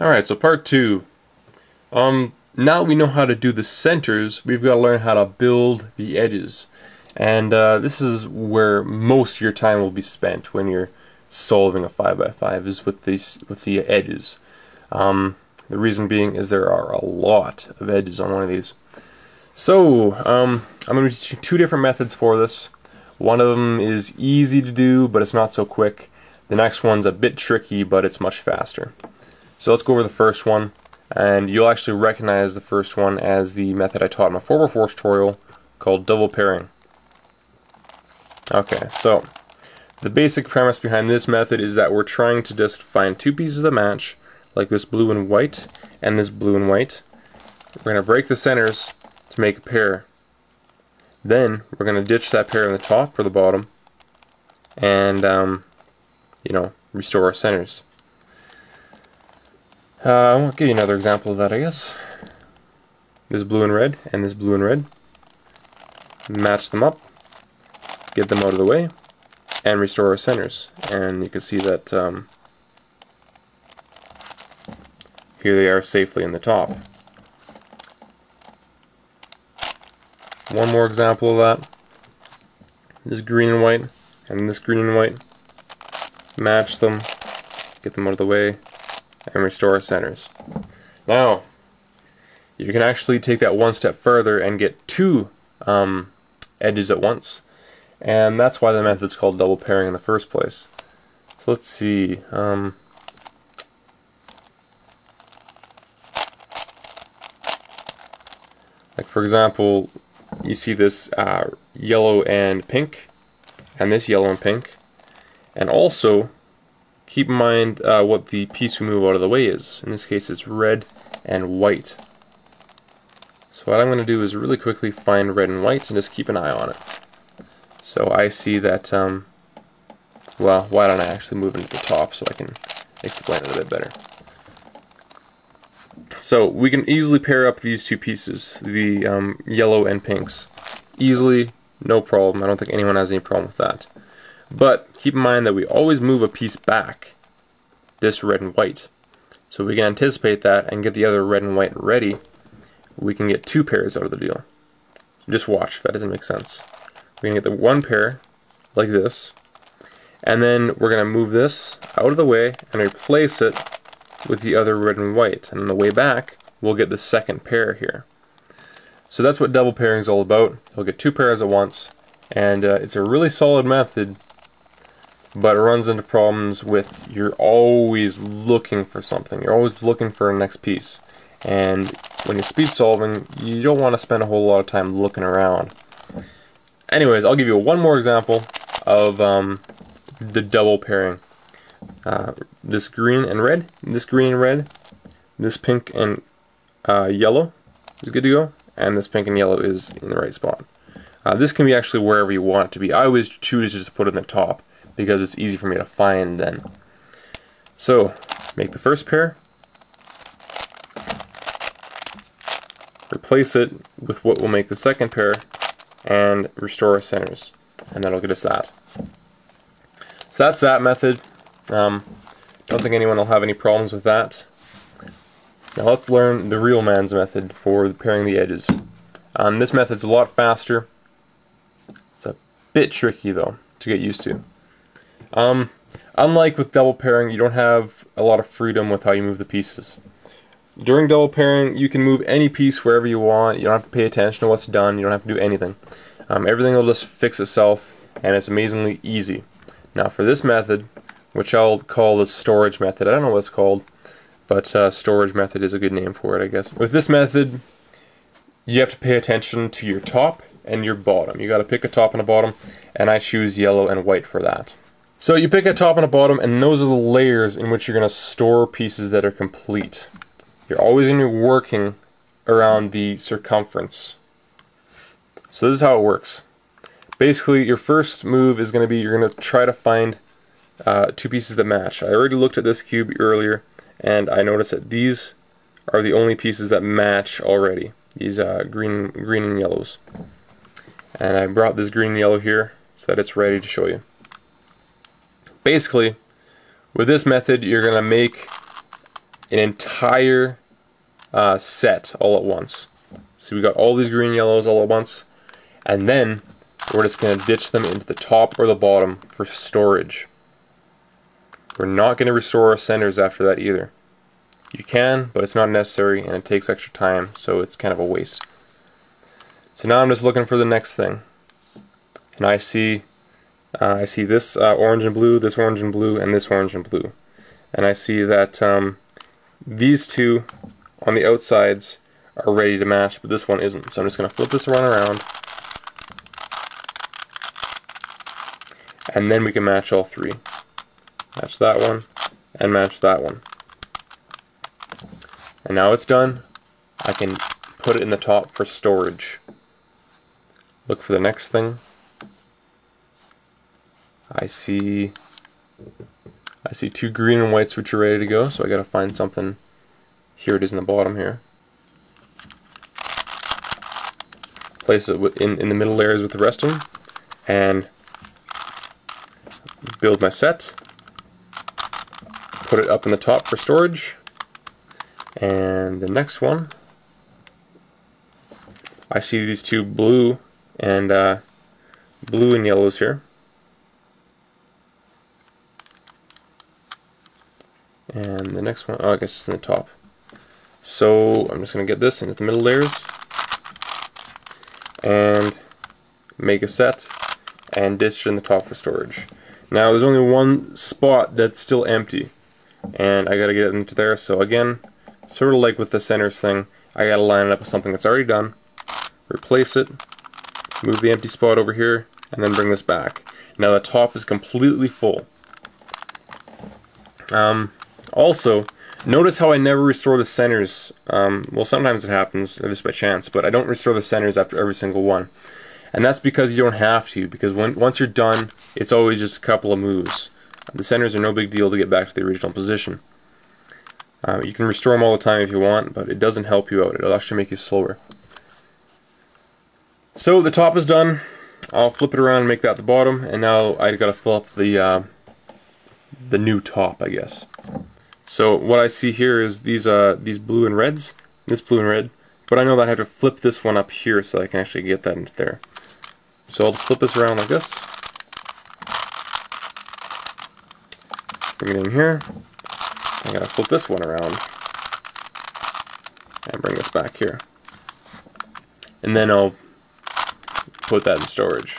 Alright, so part two. Now we know how to do the centers, we've got to learn how to build the edges. And this is where most of your time will be spent when you're solving a 5x5, is with the edges. The reason being is there are a lot of edges on one of these. So I'm going to teach you two different methods for this. One of them is easy to do, but it's not so quick. The next one's a bit tricky, but it's much faster. So let's go over the first one, and you'll actually recognize the first one as the method I taught in my 4x4 tutorial called double pairing. Okay, so the basic premise behind this method is that we're trying to just find two pieces that match, like this blue and white and this blue and white. We're going to break the centers to make a pair. Then we're going to ditch that pair in the top or the bottom and you know, restore our centers. I'll give you another example of that, I guess. This blue and red and this blue and red. Match them up, get them out of the way, and restore our centers. And you can see that here they are safely in the top. One more example of that. This green and white and this green and white. Match them, get them out of the way, and restore our centers. Now, you can actually take that one step further and get two edges at once, and that's why the method's called double pairing in the first place. So let's see. Like for example, you see this yellow and pink, and this yellow and pink, and also keep in mind what the piece we move out of the way is. In this case, it's red and white. So what I'm going to do is really quickly find red and white and just keep an eye on it. So I see that, well, why don't I actually move into the top so I can explain it a bit better. So we can easily pair up these two pieces, the yellow and pinks. Easily, no problem. I don't think anyone has any problem with that. But keep in mind that we always move a piece back, this red and white. So we can anticipate that and get the other red and white ready. We can get two pairs out of the deal. Just watch if that doesn't make sense. We're going to get the one pair like this, and then we're going to move this out of the way and replace it with the other red and white. And on the way back, we'll get the second pair here. So that's what double pairing is all about. We'll get two pairs at once, and it's a really solid method. But it runs into problems with you're always looking for something. You're always looking for the next piece. And when you're speed solving, you don't want to spend a whole lot of time looking around. Anyways, I'll give you one more example of the double pairing. This green and red, this green and red, this pink and yellow is good to go, and this pink and yellow is in the right spot. This can be actually wherever you want it to be. I always choose just to put it in the top, because it's easy for me to find then. So, make the first pair, replace it with what will make the second pair, and restore our centers. And that'll get us that. So that's that method. Don't think anyone will have any problems with that. Now let's learn the real man's method for pairing the edges. This method's a lot faster. It's a bit tricky though, to get used to. Unlike with double pairing, you don't have a lot of freedom with how you move the pieces. During double pairing, you can move any piece wherever you want. You don't have to pay attention to what's done. You don't have to do anything. Everything will just fix itself, and it's amazingly easy. Now for this method, which I'll call the storage method. I don't know what it's called, but storage method is a good name for it, I guess. With this method, you have to pay attention to your top and your bottom. You got to pick a top and a bottom, and I choose yellow and white for that. So you pick a top and a bottom, and those are the layers in which you're going to store pieces that are complete. You're always going to be working around the circumference. So this is how it works. Basically, your first move is going to be you're going to try to find two pieces that match. I already looked at this cube earlier, and I noticed that these are the only pieces that match already. These green and yellows. And I brought this green and yellow here so that it's ready to show you. Basically, with this method, you're going to make an entire set all at once. So we got all these green yellows all at once, and then we're just going to ditch them into the top or the bottom for storage. We're not going to restore our centers after that either. You can, but it's not necessary, and it takes extra time, so it's kind of a waste. So now I'm just looking for the next thing, and I see this orange and blue, this orange and blue, and this orange and blue, and I see that these two on the outsides are ready to match, but this one isn't. So I'm just going to flip this around, and then we can match all three. Match that one, and match that one. And now it's done. I can put it in the top for storage. Look for the next thing. I see two green and whites which are ready to go, so I gotta find something. Here it is in the bottom here. Place it in the middle layers with the rest of them, and build my set. Put it up in the top for storage. And the next one, I see these two blue and yellows here. And the next one, oh, I guess it's in the top. So I'm just going to get this into the middle layers and make a set and ditch it in the top for storage. Now there's only one spot that's still empty, and I got to get it into there. So again, sort of like with the centers thing, I got to line it up with something that's already done, replace it, move the empty spot over here, and then bring this back. Now the top is completely full. Also, notice how I never restore the centers. Well, sometimes it happens, just by chance, but I don't restore the centers after every single one. And that's because you don't have to, because once you're done, it's always just a couple of moves. The centers are no big deal to get back to the original position. You can restore them all the time if you want, but it doesn't help you out. It'll actually make you slower. So the top is done. I'll flip it around and make that the bottom, and now I've got to fill up the new top, I guess. So what I see here is these blue and reds, this blue and red, but I know that I have to flip this one up here so I can actually get that into there. So I'll just flip this around like this. Bring it in here. I gotta flip this one around and bring this back here. And then I'll put that in storage.